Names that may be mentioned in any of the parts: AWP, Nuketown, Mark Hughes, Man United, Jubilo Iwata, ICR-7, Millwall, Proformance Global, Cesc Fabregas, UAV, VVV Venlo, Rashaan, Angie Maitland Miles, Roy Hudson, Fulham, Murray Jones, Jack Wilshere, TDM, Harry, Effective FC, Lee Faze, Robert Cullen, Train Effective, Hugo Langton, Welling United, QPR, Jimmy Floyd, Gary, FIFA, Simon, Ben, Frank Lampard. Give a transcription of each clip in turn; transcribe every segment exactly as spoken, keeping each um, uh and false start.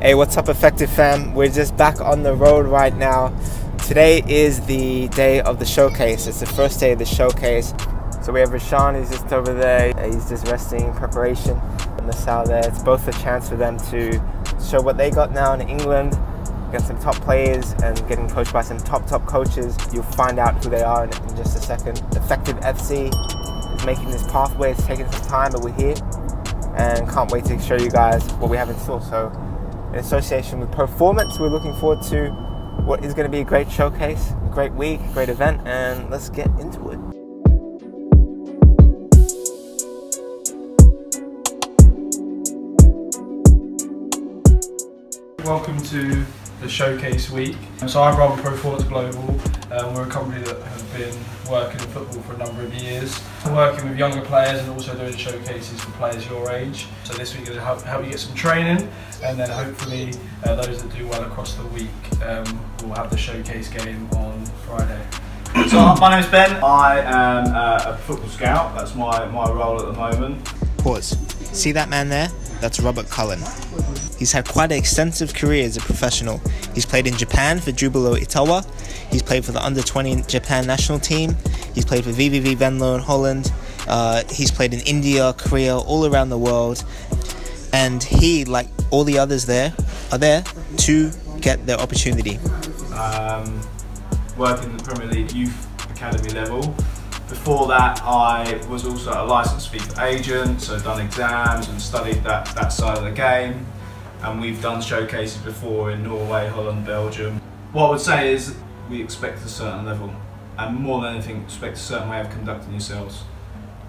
Hey, what's up, Effective fam? We're just back on the road right now. Today is the day of the showcase. It's the first day of the showcase. So we have Rashaan, who's just over there. He's just resting in preparation. And Masao there. It's both a chance for them to show what they got now in England. Got some top players and getting coached by some top, top coaches. You'll find out who they are in, in just a second. Effective F C is making this pathway. It's taking some time, but we're here. And can't wait to show you guys what we have in store. So, in association with Proformance, we're looking forward to what is going to be a great showcase, a great week, a great event, and let's get into it. Welcome to the showcase week. So I run Proformance Global. Um, we're a company that have been working in football for a number of years, working with younger players and also doing showcases for players your age. So this week it'll help, help you get some training, and then hopefully uh, those that do well across the week um, will have the showcase game on Friday. So my name is Ben. I am uh, a football scout. That's my, my role at the moment. Pause. See that man there? That's Robert Cullen. He's had quite an extensive career as a professional. He's played in Japan for Jubilo Iwata. He's played for the under twenty Japan national team. He's played for V V V Venlo in Holland. Uh, he's played in India, Korea, all around the world. And he, like all the others there, are there to get their opportunity. Um, working in the Premier League Youth Academy level. Before that, I was also a licensed FIFA agent, so done exams and studied that, that side of the game. And we've done showcases before in Norway, Holland, Belgium. What I would say is we expect a certain level, and more than anything, expect a certain way of conducting yourselves.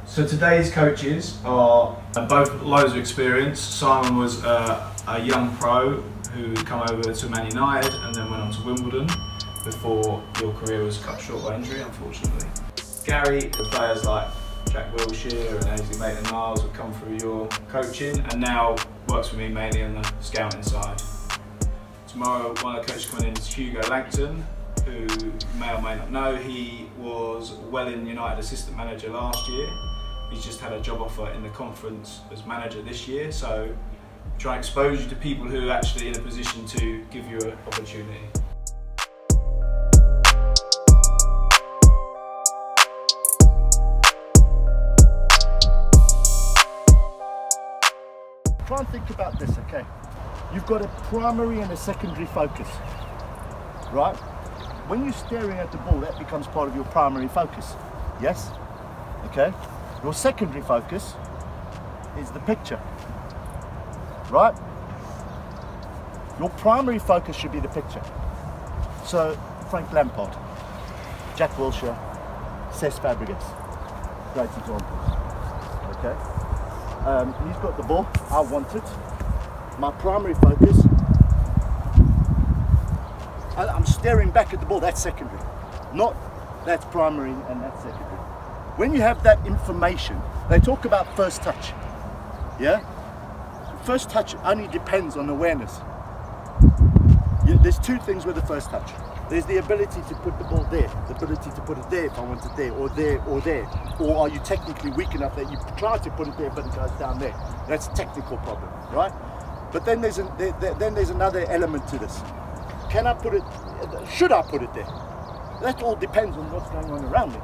So today's coaches are both loads of experience. Simon was a, a young pro who had come over to Man United and then went on to Wimbledon before your career was cut short by injury, unfortunately. Gary, the players like Jack Wilshere and Angie Maitland Miles have come through your coaching, and now works for me mainly on the scouting side. Tomorrow one of the coaches coming in is Hugo Langton, who may or may not know. He was Welling United assistant manager last year. He's just had a job offer in the conference as manager this year, so try and expose you to people who are actually in a position to give you an opportunity. Try and think about this, okay? You've got a primary and a secondary focus, right? When you're staring at the ball, that becomes part of your primary focus, yes? Okay? Your secondary focus is the picture, right? Your primary focus should be the picture. So, Frank Lampard, Jack Wilshere, Cesc Fabregas, great examples, okay? Um, he's got the ball, I want it. My primary focus, I, I'm staring back at the ball, that's secondary. Not that's primary and that's secondary. When you have that information, they talk about first touch, yeah? First touch only depends on awareness. You, there's two things with the first touch. There's the ability to put the ball there, the ability to put it there if I want it there, or there, or there. Or are you technically weak enough that you try to put it there but it goes down there? That's a technical problem, right? But then there's, a, there, there, then there's another element to this. Can I put it, should I put it there? That all depends on what's going on around me.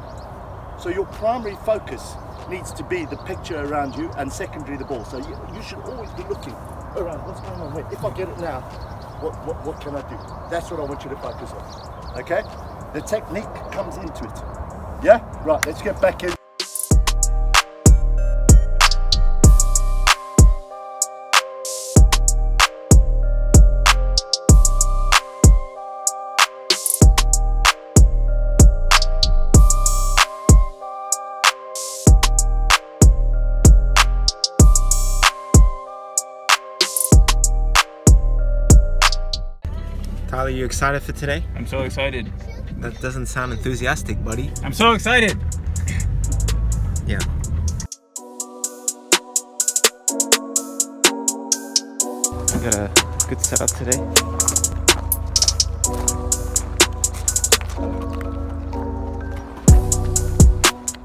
So your primary focus needs to be the picture around you and secondary the ball. So you, you should always be looking around, what's going on here? If I get it now, What, what, what can I do? That's what I want you to focus on, okay? The technique comes into it, yeah? Right, let's get back in. Tyler, you excited for today? I'm so excited. That doesn't sound enthusiastic, buddy. I'm so excited! Yeah. I got a good setup today.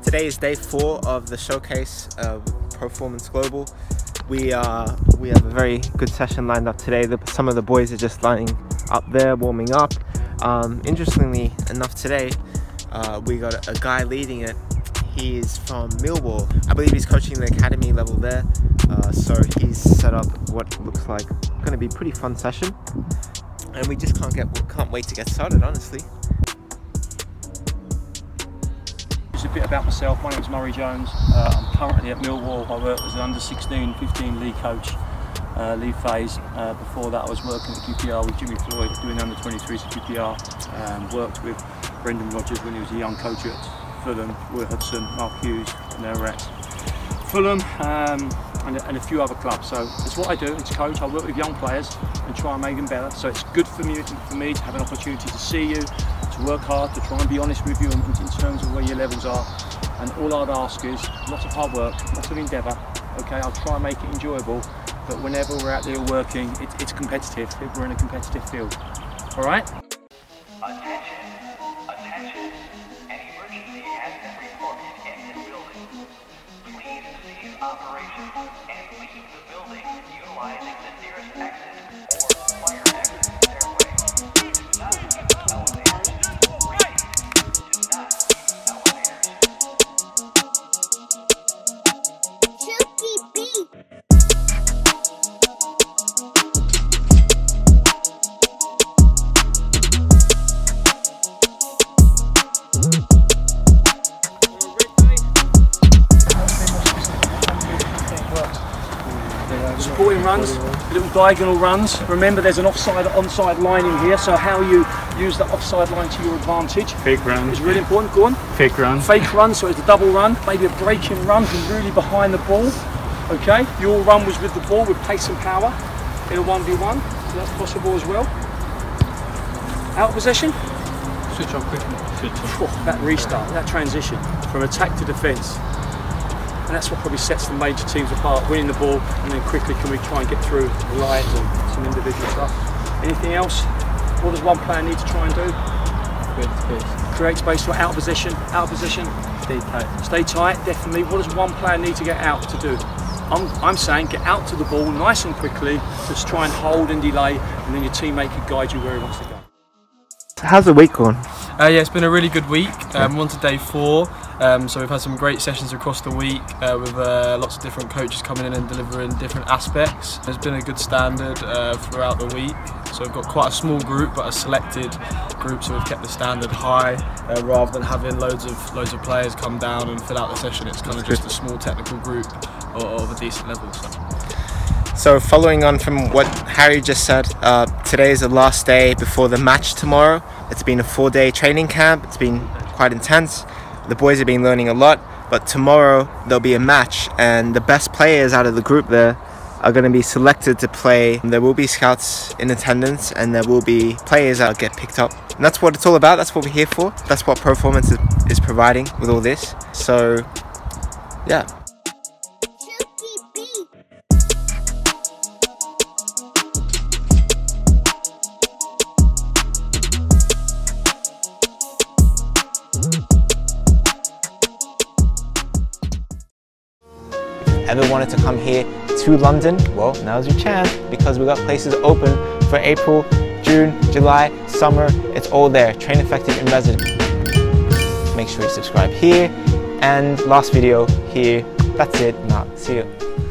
Today is day four of the showcase of Proformance Global. We uh, we have a very good session lined up today. The, some of the boys are just lining up there, warming up. Um, interestingly enough today, uh, we got a, a guy leading it. He is from Millwall. I believe he's coaching the academy level there. Uh, so he's set up what looks like going to be a pretty fun session. And we just can't, get, can't wait to get started, honestly. Just a bit about myself. My name is Murray Jones. Uh, I'm currently at Millwall. I work as an under sixteen, fifteen league coach, uh, Lee Faze. Uh, before that I was working at Q P R with Jimmy Floyd, doing under twenty-threes at Q P R. Um, worked with Brendan Rodgers when he was a young coach at Fulham, Roy Hudson, Mark Hughes, and they're at Fulham um, and, and a few other clubs. So it's what I do. It's coach. I work with young players and try and make them better. So it's good for me, for me to have an opportunity to see you, work hard, to try and be honest with you in terms of where your levels are. And all I'd ask is lots of hard work, lots of endeavour. Okay, I'll try and make it enjoyable, but whenever we're out there working, it, it's competitive. We're in a competitive field. All right? Attention, attention. An emergency has been reported in this building. Please cease operations and leave the building utilising the nearest exit or fire exit stairway. Do not elevate. Supporting runs, little diagonal runs. Remember, there's an offside, onside line in here, so how you use the offside line to your advantage. Fake run is really important. Go on. Fake run. Fake run, so it's a double run, maybe a breaking run from really behind the ball. Okay, your run was with the ball with pace and power in a one v one, so that's possible as well. Out of possession. Switch on quickly. Oh, that restart, that transition from attack to defence. And that's what probably sets the major teams apart, winning the ball, and then quickly can we try and get through the lines and some individual stuff. Anything else? What does one player need to try and do? Create space. Create space, so out of position, out of position. Stay tight. Stay tight, definitely. What does one player need to get out to do? I'm, I'm saying get out to the ball nice and quickly, just try and hold and delay, and then your teammate can guide you where he wants to go. How's the week gone? Uh, yeah, it's been a really good week. Um, we're on to day four, um, so we've had some great sessions across the week uh, with uh, lots of different coaches coming in and delivering different aspects. There's been a good standard uh, throughout the week, so we've got quite a small group but a selected group, so we've kept the standard high uh, rather than having loads of loads of players come down and fill out the session. It's kind of just a small technical group of, of a decent level. So. so following on from what Harry just said, uh, today is the last day before the match tomorrow. It's been a four-day training camp. It's been quite intense. The boys have been learning a lot, but tomorrow there'll be a match, and the best players out of the group there are going to be selected to play. There will be scouts in attendance, and there will be players that get picked up. And that's what it's all about. That's what we're here for. That's what Proformance is, is providing with all this. So, yeah. Ever wanted to come here to London? Well, now's your chance, because we got places open for April, June, July, summer. It's all there. Train Effective in residence. Make sure you subscribe here, and last video here. That's it. Now, see you.